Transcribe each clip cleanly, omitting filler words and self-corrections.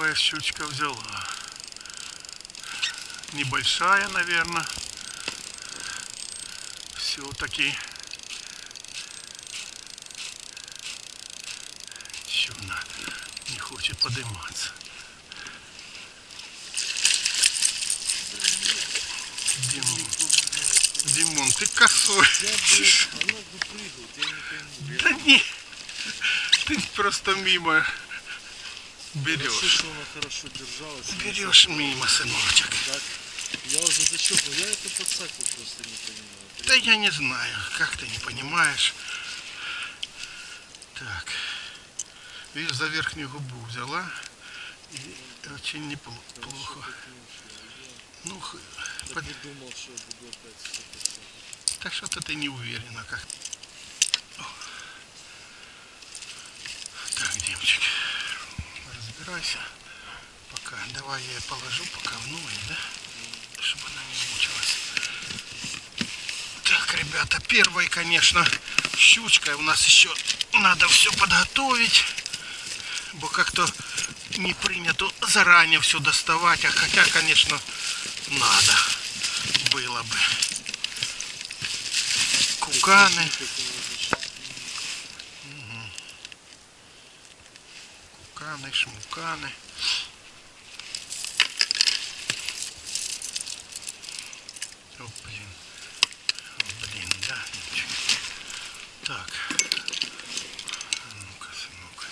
первая щучка взяла. Небольшая, наверное. Все-таки. Чудно. Не хочет подниматься. Димон, ты косой. Да не. Ты просто мимо. Берешь. Берешь мимо, сыночек. Я уже зачеркнул, я эту подсаку просто не понимаю. Да я не знаю, как ты не понимаешь. Так. Видишь, за верхнюю губу взяла. И очень неплохо. Ну, так не думал, что я буду опять. Так что-то ты не уверена, как. Так, девочки. Разбирайся. Пока. Давай я ее положу пока в ноги, да? Чтобы она не мучилась. Так, ребята, первая, конечно, щучка. У нас еще надо все подготовить. Бо как-то не принято заранее все доставать. А хотя, конечно, надо было бы. Куканы. Куканы, шмуканы. О, блин. О, блин, да. Так. Ну-ка, сынок.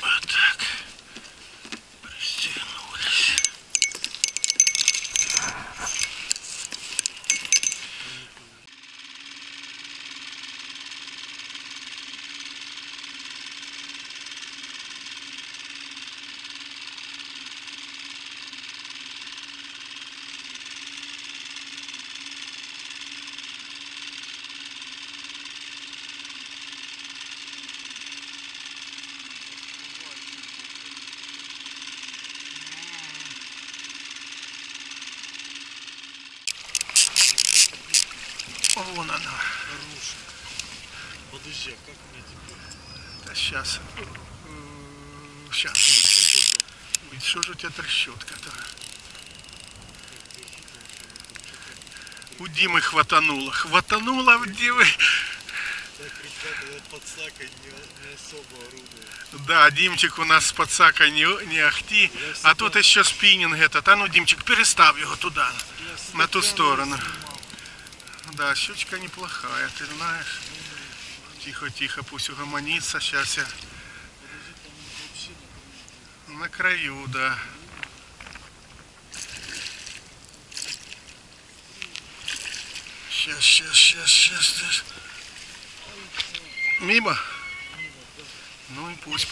Вот так. Пристегнулись. Вон она. Подожди, а как мне теперь? Да сейчас. Сейчас. Ведь что же у тебя трещотка-то? У Димы хватануло. Хватануло у Димы. Так, ребята, я подсакой не особо орудую. Да, Димчик у нас с подсакой не ахти. А тут еще спиннинг этот. А ну, Димчик, перестав его туда. На ту сторону. Да, щучка неплохая, ты знаешь. Тихо-тихо, пусть угомонится. Сейчас я на краю, да. Сейчас. Мимо? Ну и пусть.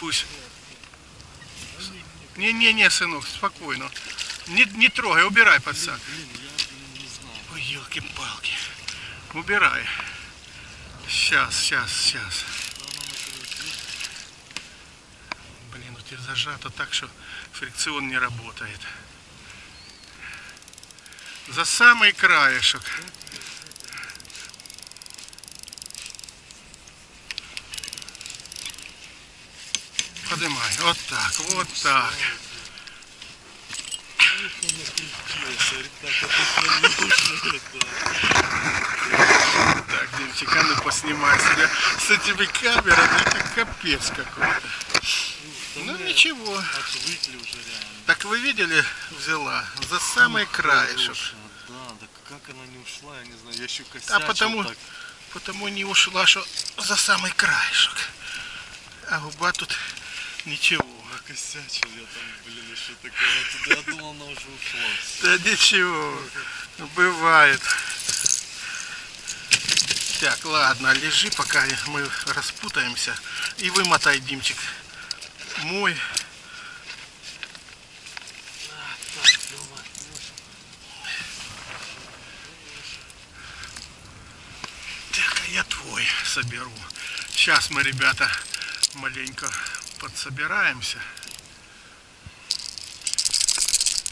Не, сынок, спокойно. Не трогай, убирай, пацан. Ой, елки-палки. Убирай. Сейчас. Блин, у тебя зажато так, что фрикцион не работает. За самый краешек. Поднимай. Вот так. Так, Димчик, а ну поснимай себя с этими камерами, это капец какой-то. Ну ничего. Отвыкли уже реально. Так вы видели, взяла за самый краешек. Да, так как она не ушла, я не знаю, я еще косячил. А потому не ушла, что за самый краешек. А губа тут ничего. Косячил я там, блин, еще такое. Я думал, она уже ушла. Да ничего, бывает. Так, ладно, лежи, пока мы распутаемся. И вымотай, Димчик, мой. Так, а я твой соберу. Сейчас мы, ребята, маленько подсобираемся,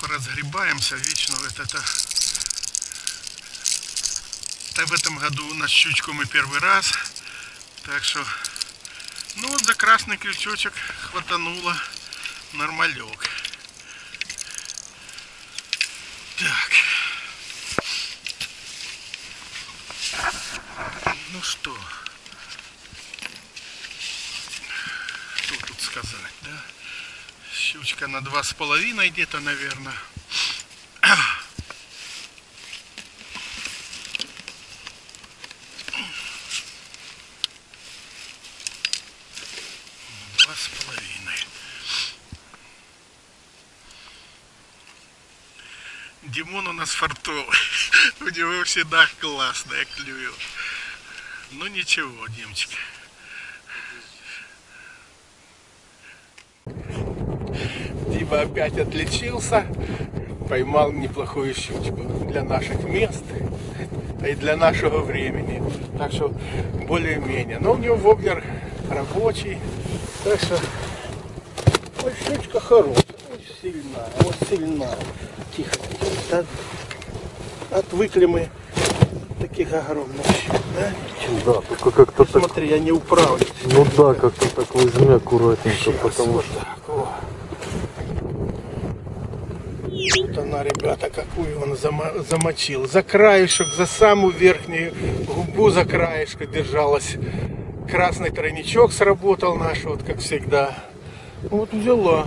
поразгребаемся. Вечно вот это. Да, в этом году на щучку мы первый раз Так что, ну вот за красный крючочек хватануло нормалек. Так. Ну что? Что тут сказать, да? Щучка на 2,5 где-то, наверное. Димон у нас фартовый, у него всегда классная клюет. Ну ничего, Димчик. Дима опять отличился, поймал неплохую щучку для наших мест и для нашего времени. Так что более-менее. Но у него воблер рабочий, так что ой, щучка хорошая, очень сильная, очень сильная. Тихо, отвыкли мы таких огромных щук, да? Да, только как-то так... Смотри, я не управлюсь. Ну да, как-то так возьми аккуратненько, сейчас, потому что... Вот так, вот она, ребята, какую он замочил. За краешек, за самую верхнюю губу за краешек держалась. Красный тройничок сработал наш, вот как всегда. Вот взяла.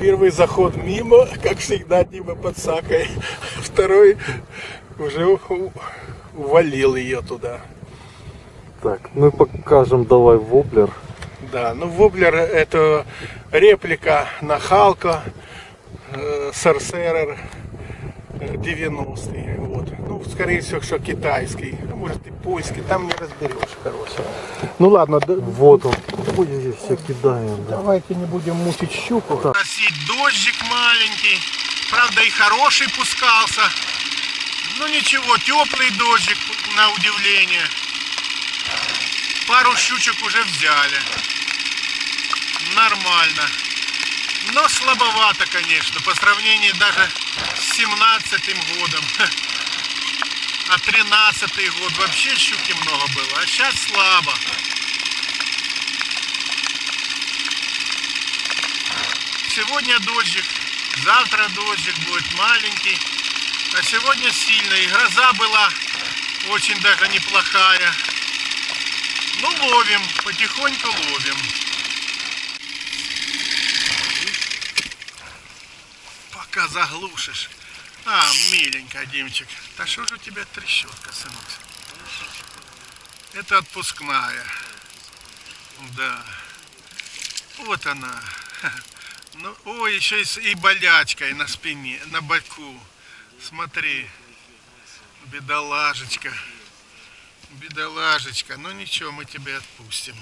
Первый заход мимо, как всегда, Дима под сакой. Второй уже увалил ее туда. Так, ну и покажем давай воблер. Да, ну воблер это реплика на Халка, Сорсерер 90-й. Вот. Ну, скорее всего, что китайский. Может и польский, там не разберешь, короче. Ну ладно, да... Вот он. Ой, все кидаем. Да. Давайте не будем мучить щуку. Просить дождик маленький. Правда и хороший пускался. Ну ничего, теплый дождик на удивление. Пару щучек уже взяли. Нормально. Но слабовато, конечно, по сравнению даже с 17-м годом. А 13-й год вообще щуки много было, а сейчас слабо. Сегодня дождик, завтра дождик будет маленький, а сегодня сильный. Гроза была очень даже неплохая. Ну ловим, потихоньку ловим. Пока заглушишь. А, миленько, Димчик. Да что же у тебя трещотка, сынок? Это отпускная. Да. Вот она. Ну, ой, еще и болячкой на спине, на боку. Смотри. Бедолажечка. Бедолажечка. Ну ничего, мы тебя отпустим.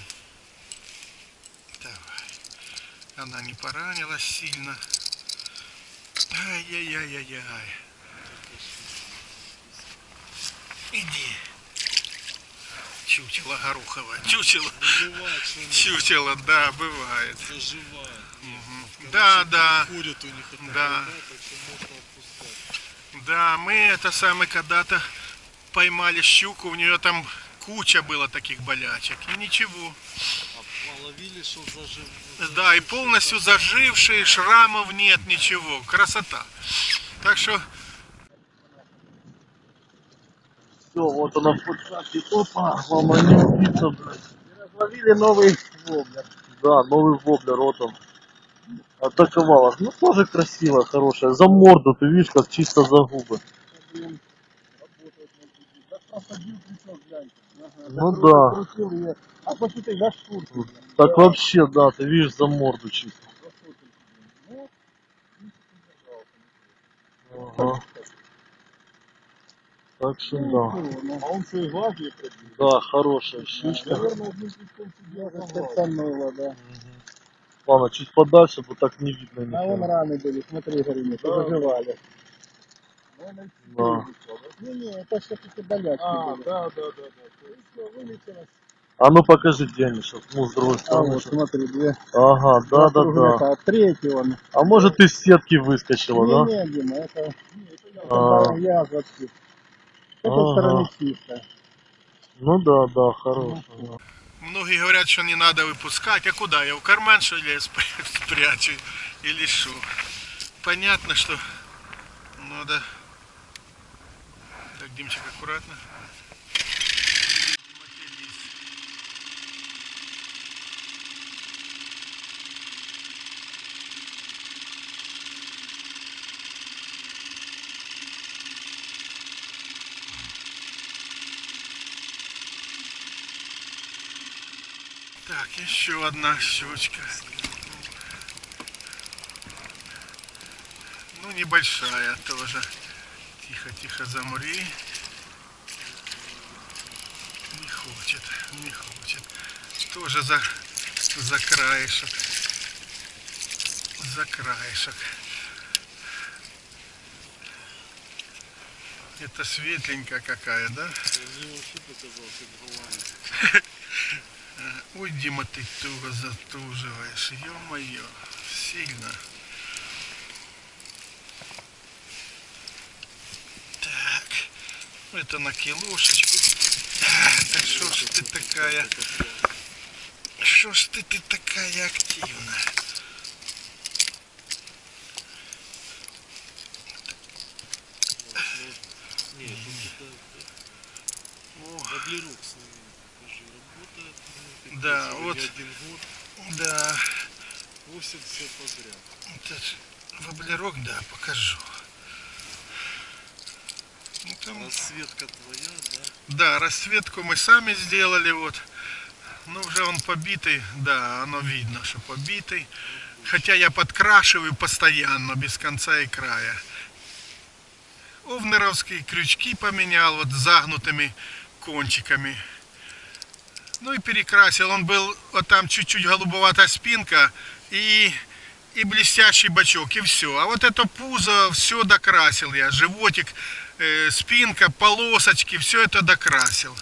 Давай. Она не поранилась сильно. Ай-яй-яй-яй-яй. Иди. Чучело гороховое. Чучело. Чучело, да, бывает. Угу. Да, да. Ходят у них это, да. Да, мы это самое когда-то поймали щуку, у нее там куча было таких болячек. И ничего. Ловили, что зажив... Да, и полностью зажившие, шрамов нет, ничего. Красота. Так что... Все, вот она в подсадке. Опа, ломанется, блядь. Ловили новый воблер. Да, новый воблер, вот он. Атаковала. Ну, тоже красиво, хорошая. За морду, ты видишь, как чисто за губы. Ну да. А посмотри, на шкурку. Так да. Вообще, да, ты видишь, за морду чисто. Ага. Так что да. А он что, и гладкий? Да, хорошая щучка. Ладно, чуть подальше, вот так не видно никого. А вон раны были, смотри, горели, да. Заживали. Да. Не-не, это все-таки болячки. А, были. Да. А ну покажи, где они сейчас, ну с другой стороны. А вот, смотри, две. Ага, да. А третий он. А может из сетки выскочила, не, да? Не, Дима, это язва. С этой стороны чисто. Ну да, да, хорошая. Да. Многие говорят, что не надо выпускать. А куда? Я в карман, что ли, спрячу? Или что? Понятно, что надо... Так, Димчик, аккуратно. Так, еще одна щучка. Ну, небольшая тоже. Тихо-тихо замри. Не хочет, не хочет. Тоже за краешек. За краешек. Это светленькая какая, да? Ой, Дима, ты туго затуживаешь, ё-моё, сильно. Так, это на килошечку. Да шо ж ты такая, ты такая активная. Нет, воблерук с ними. Да, вот, да, 80 подряд. Воблерок, да, покажу. Ну, там... Расцветка твоя, да? Да, расцветку мы сами сделали, вот. Но уже он побитый, да, оно видно, что побитый. Хотя я подкрашиваю постоянно, без конца и края. Овнеровские крючки поменял, вот, с загнутыми кончиками. Ну и перекрасил, он был, вот там чуть-чуть голубоватая спинка и блестящий бачок, и все. А вот это пузо все докрасил я, животик, спинка, полосочки, все это докрасил.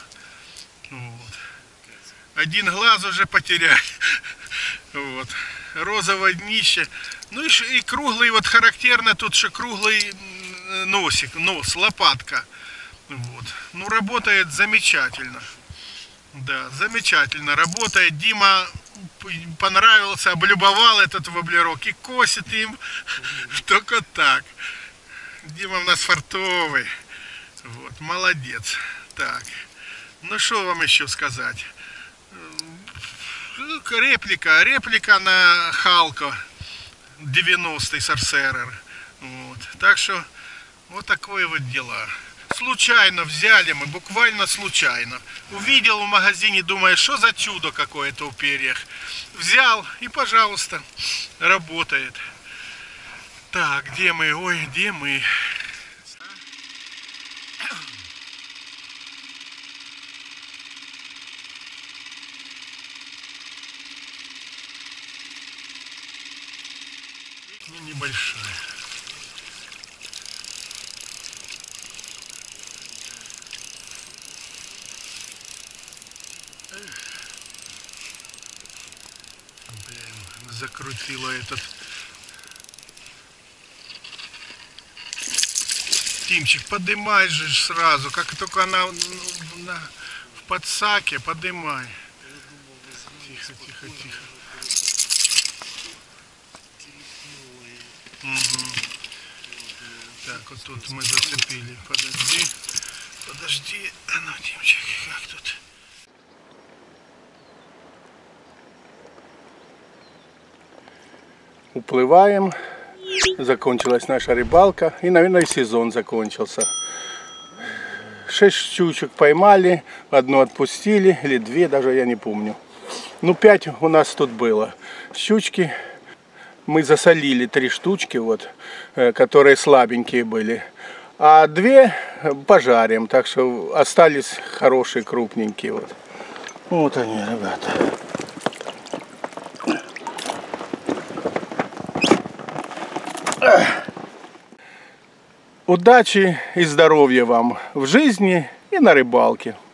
Вот. Один глаз уже потерял. Вот. Розовое днище. Ну и круглый, вот характерно тут же круглый носик, нос, лопатка. Вот. Ну работает замечательно. Да, замечательно работает. Дима понравился, облюбовал этот воблерок и косит им только так. Дима у нас фартовый. Вот, молодец. Так, ну что вам еще сказать? Реплика на Халка 90-й Сорсерер. Вот. Так что вот такое вот дела. Случайно взяли мы, буквально случайно. Увидел в магазине, думаю, что за чудо какое-то в перьях. Взял и, пожалуйста, работает. Так, где мы? Ой, где мы? Ну, небольшая. Закрутила этот. Тимчик, подымай же сразу, как только она в подсаке, подымай. Тихо, тихо, тихо. Угу. Так, вот тут мы зацепили. Подожди, подожди. Ну, Тимчик, как тут? Уплываем, закончилась наша рыбалка и, наверное, сезон закончился. 6 щучек поймали, одну отпустили, или 2, даже я не помню. Ну, 5 у нас тут было. Щучки мы засолили, 3 штучки, вот, которые слабенькие были. А 2 пожарим, так что остались хорошие, крупненькие. Вот, вот они, ребята. Удачи и здоровья вам в жизни и на рыбалке.